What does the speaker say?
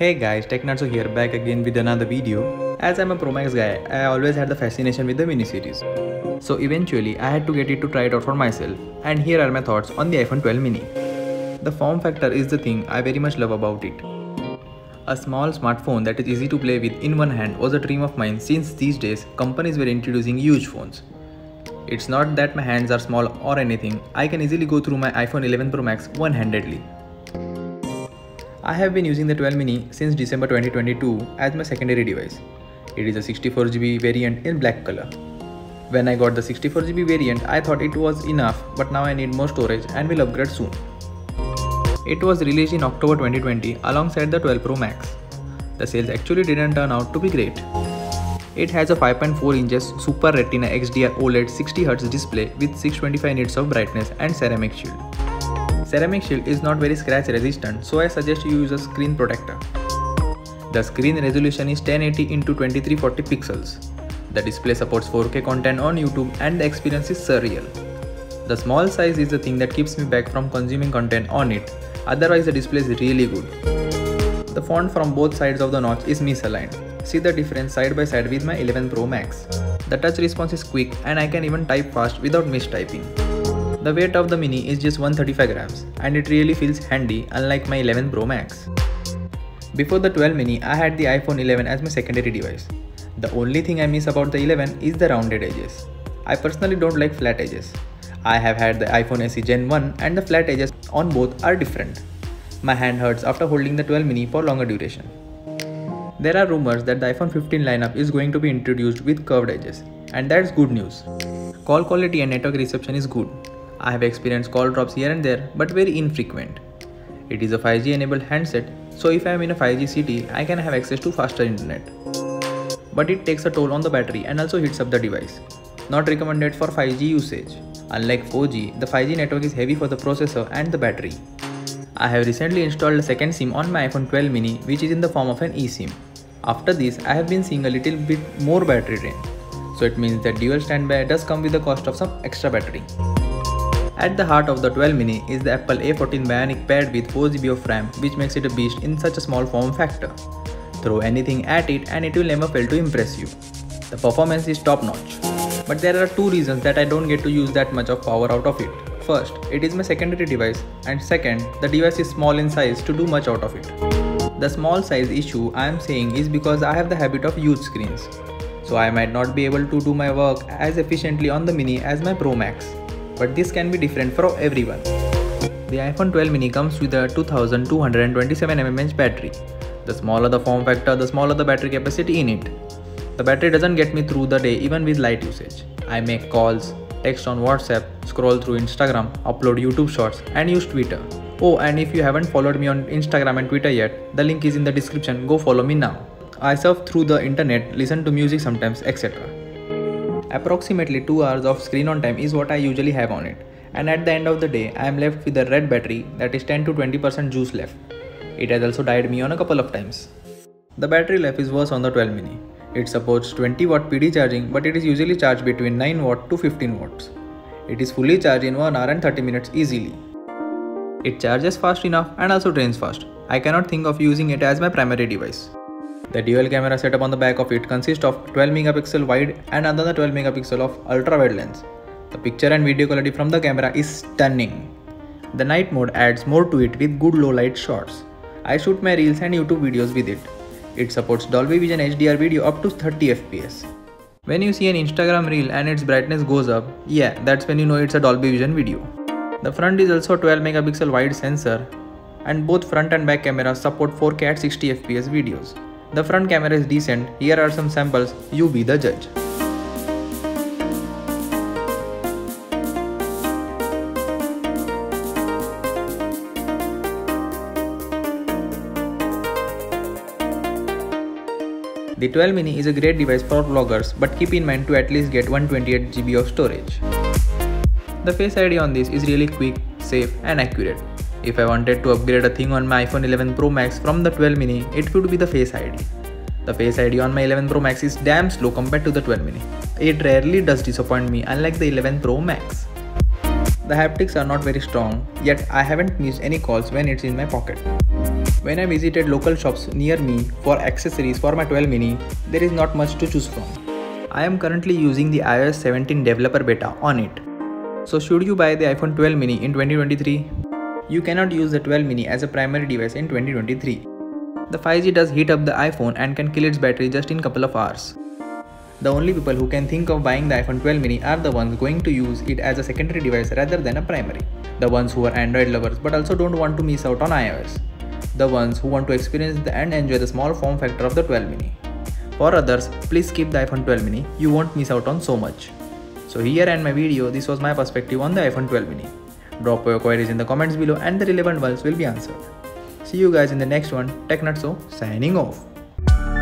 Hey guys, TechNutso here, back again with another video. As I'm a Pro Max guy, I always had the fascination with the mini series. So eventually, I had to get it to try it out for myself. And here are my thoughts on the iPhone 12 mini. The form factor is the thing I very much love about it. A small smartphone that is easy to play with in one hand was a dream of mine since these days companies were introducing huge phones. It's not that my hands are small or anything, I can easily go through my iPhone 11 Pro Max one-handedly. I have been using the 12 mini since December 2022 as my secondary device. It is a 64GB variant in black color. When I got the 64GB variant, I thought it was enough, but now I need more storage and will upgrade soon. It was released in October 2020 alongside the 12 Pro Max. The sales actually didn't turn out to be great. It has a 5.4 inches Super Retina XDR OLED 60Hz display with 625 nits of brightness and ceramic shield. Ceramic shield is not very scratch resistant, so I suggest you use a screen protector. The screen resolution is 1080x2340 pixels. The display supports 4K content on YouTube and the experience is surreal. The small size is the thing that keeps me back from consuming content on it. Otherwise, the display is really good. The font from both sides of the notch is misaligned. See the difference side by side with my 11 Pro Max. The touch response is quick and I can even type fast without mistyping. The weight of the mini is just 135 grams and it really feels handy, unlike my 11 Pro Max. Before the 12 mini, I had the iPhone 11 as my secondary device. The only thing I miss about the 11 is the rounded edges. I personally don't like flat edges. I have had the iPhone SE Gen 1 and the flat edges on both are different. My hand hurts after holding the 12 mini for longer duration. There are rumors that the iPhone 15 lineup is going to be introduced with curved edges, and that's good news. Call quality and network reception is good. I have experienced call drops here and there, but very infrequent. It is a 5G enabled handset, so if I am in a 5G city, I can have access to faster internet. But it takes a toll on the battery and also heats up the device. Not recommended for 5G usage. Unlike 4G, the 5G network is heavy for the processor and the battery. I have recently installed a second SIM on my iPhone 12 mini, which is in the form of an eSIM. After this, I have been seeing a little bit more battery drain. So it means that dual standby does come with the cost of some extra battery. At the heart of the 12 mini is the Apple A14 Bionic paired with 4GB of RAM, which makes it a beast in such a small form factor. Throw anything at it and it will never fail to impress you. The performance is top notch. But there are two reasons that I don't get to use that much of power out of it. First, it is my secondary device, and second, the device is small in size to do much out of it. The small size issue I am saying is because I have the habit of huge screens. So I might not be able to do my work as efficiently on the mini as my Pro Max. But this can be different for everyone. The iPhone 12 mini comes with a 2227 mAh battery. The smaller the form factor, the smaller the battery capacity in it. The battery doesn't get me through the day even with light usage. I make calls, text on WhatsApp, scroll through Instagram, upload YouTube shorts and use Twitter. Oh, and if you haven't followed me on Instagram and Twitter yet, the link is in the description, go follow me now. I surf through the internet, listen to music sometimes, etc. Approximately 2 hours of screen on time is what I usually have on it. And at the end of the day, I am left with a red battery that is 10 to 20% juice left. It has also died me on a couple of times. The battery life is worse on the 12 mini. It supports 20W PD charging, but it is usually charged between 9W to 15W. It is fully charged in 1 hour and 30 minutes easily. It charges fast enough and also drains fast. I cannot think of using it as my primary device. The dual camera setup on the back of it consists of 12MP wide and another 12MP of ultra wide lens. The picture and video quality from the camera is stunning. The night mode adds more to it with good low light shots. I shoot my reels and YouTube videos with it. It supports Dolby Vision HDR video up to 30 FPS. When you see an Instagram reel and its brightness goes up, yeah, that's when you know it's a Dolby Vision video. The front is also a 12MP wide sensor and both front and back cameras support 4K at 60 FPS videos. The front camera is decent, here are some samples, you be the judge. The 12 mini is a great device for vloggers, but keep in mind to at least get 128GB of storage. The Face ID on this is really quick, safe and accurate. If I wanted to upgrade a thing on my iPhone 11 Pro Max from the 12 mini, it would be the Face ID. The Face ID on my 11 Pro Max is damn slow compared to the 12 mini. It rarely does disappoint me, unlike the 11 Pro Max. The haptics are not very strong, yet I haven't missed any calls when it's in my pocket. When I visited local shops near me for accessories for my 12 mini, there is not much to choose from. I am currently using the iOS 17 developer beta on it. So should you buy the iPhone 12 mini in 2023? You cannot use the 12 mini as a primary device in 2023. The 5G does heat up the iPhone and can kill its battery just in couple of hours. The only people who can think of buying the iPhone 12 mini are the ones going to use it as a secondary device rather than a primary. The ones who are Android lovers but also don't want to miss out on iOS. The ones who want to experience and enjoy the small form factor of the 12 mini. For others, please keep the iPhone 12 mini, you won't miss out on so much. So here end my video, this was my perspective on the iPhone 12 mini. Drop your queries in the comments below and the relevant ones will be answered. See you guys in the next one. TechNutso signing off.